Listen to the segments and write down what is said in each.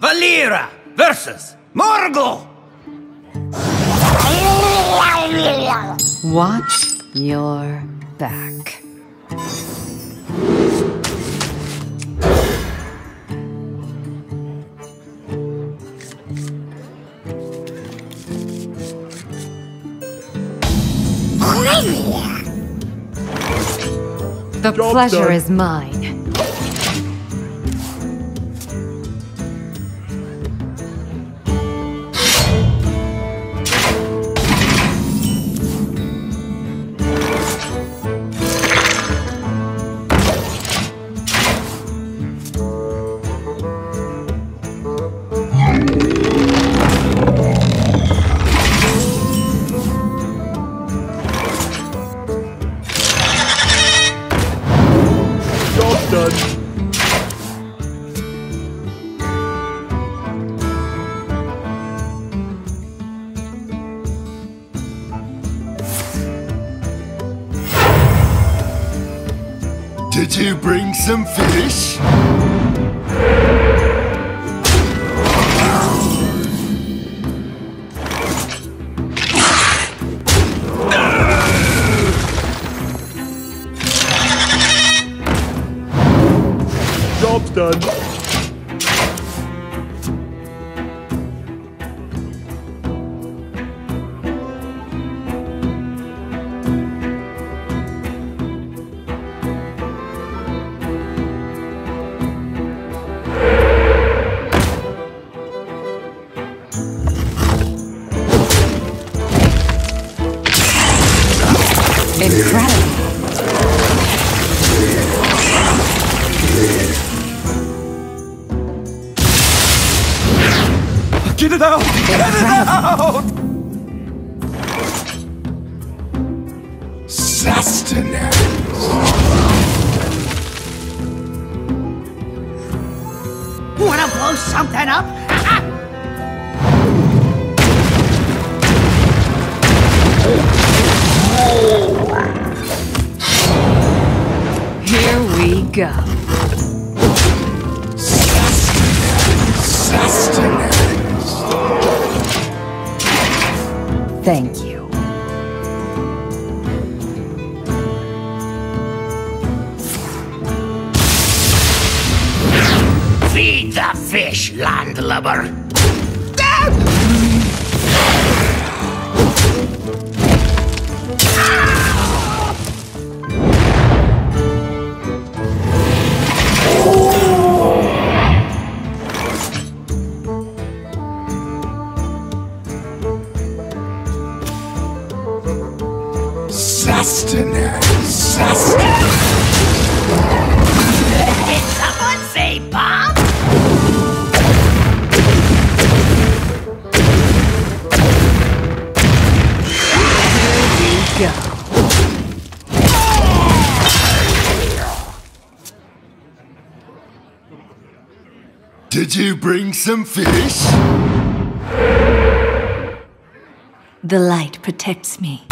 Valeera versus Morgul! Watch your back. The pleasure is mine. Did you bring some fish? Job's done. Get it out! Get it out! Sustenance! Wanna blow something up? Here we go. Thank you. Feed the fish, landlubber. Did someone say Bob? Here we go. Did you bring some fish? The light protects me.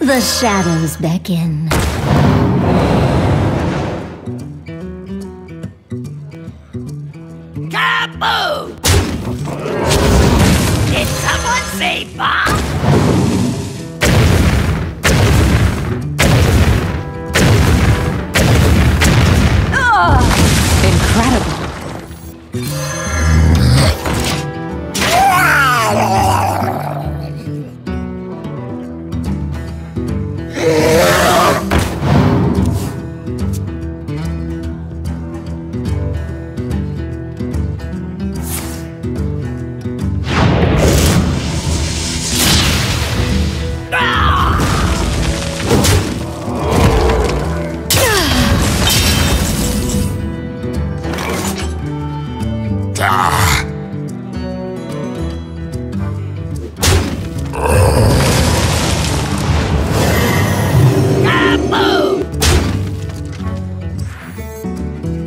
The shadows beckon. Kaboom! Did someone say Bob?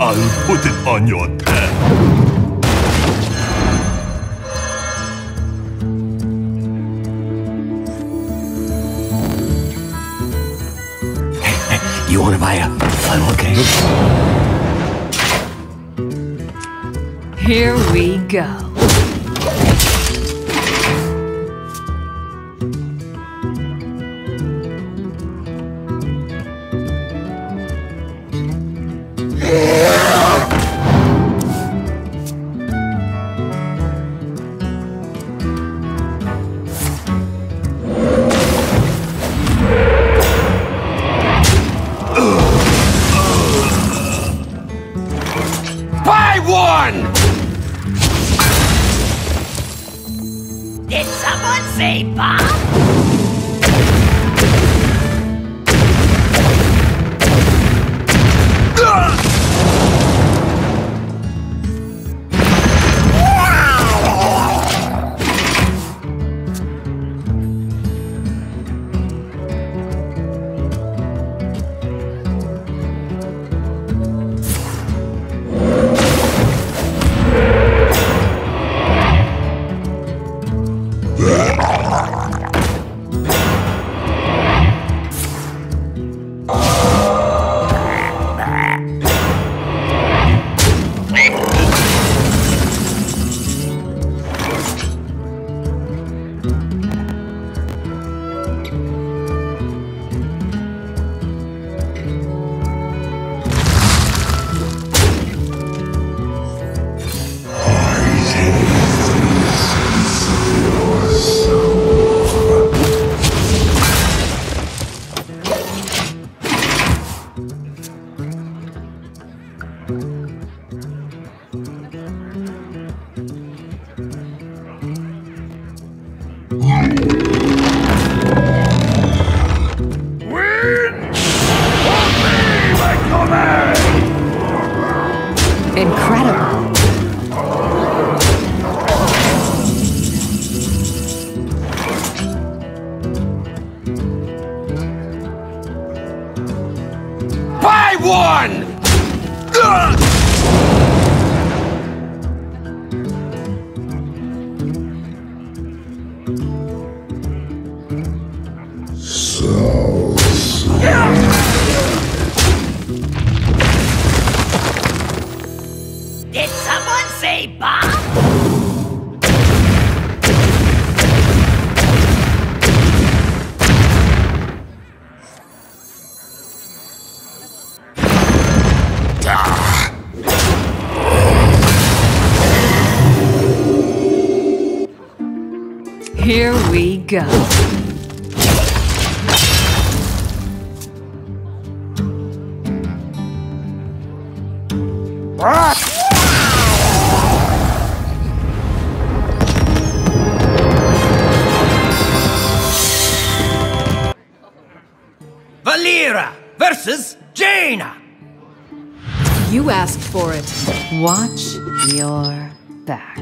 I'll put it on your head. you want to buy a final game? Here we go. Here we go. Valeera versus Jaina. You asked for it. Watch your back.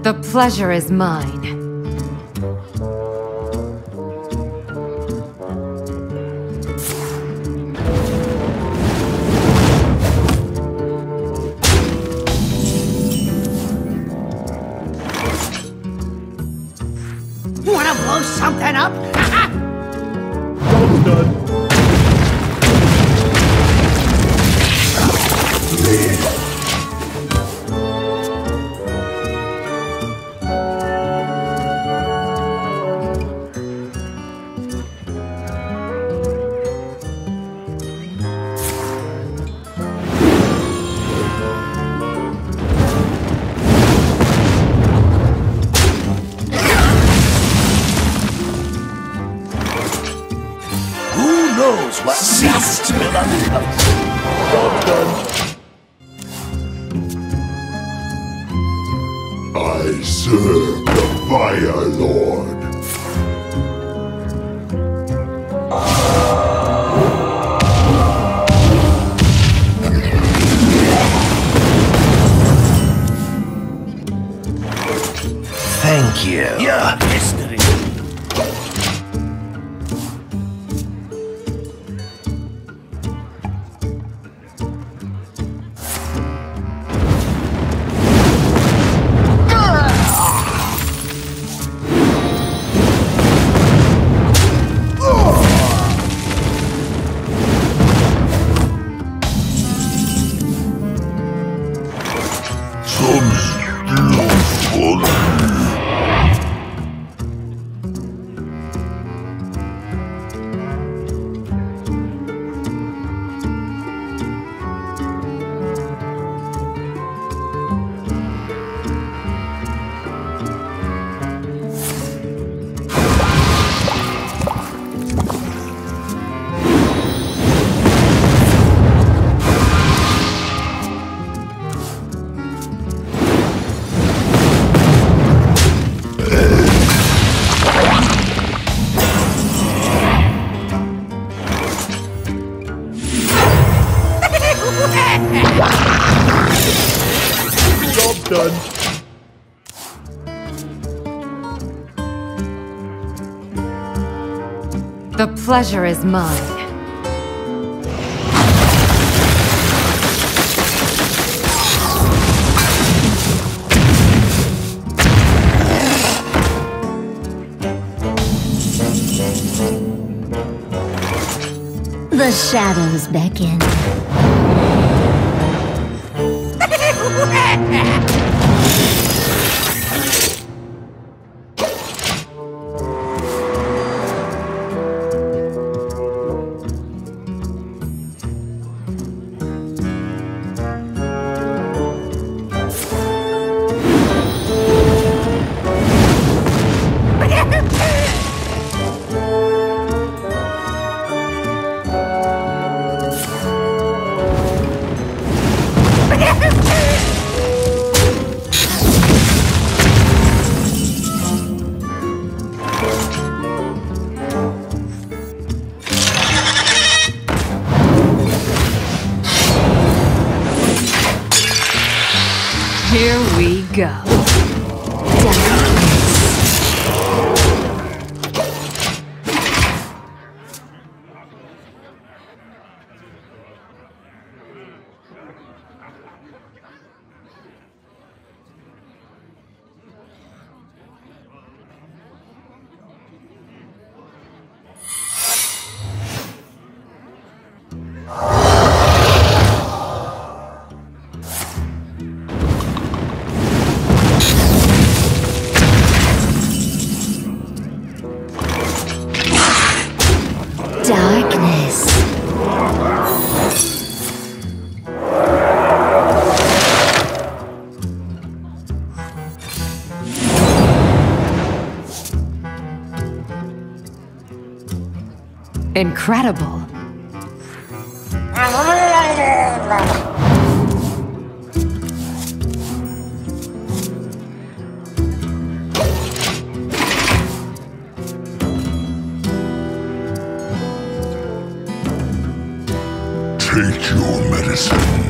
The pleasure is mine. Wanna blow something up? I'm done. I I serve the Fire Lord. Thank you. Yeah, mystery. The pleasure is mine. The shadows beckon. Here we go. Incredible. Take your medicine.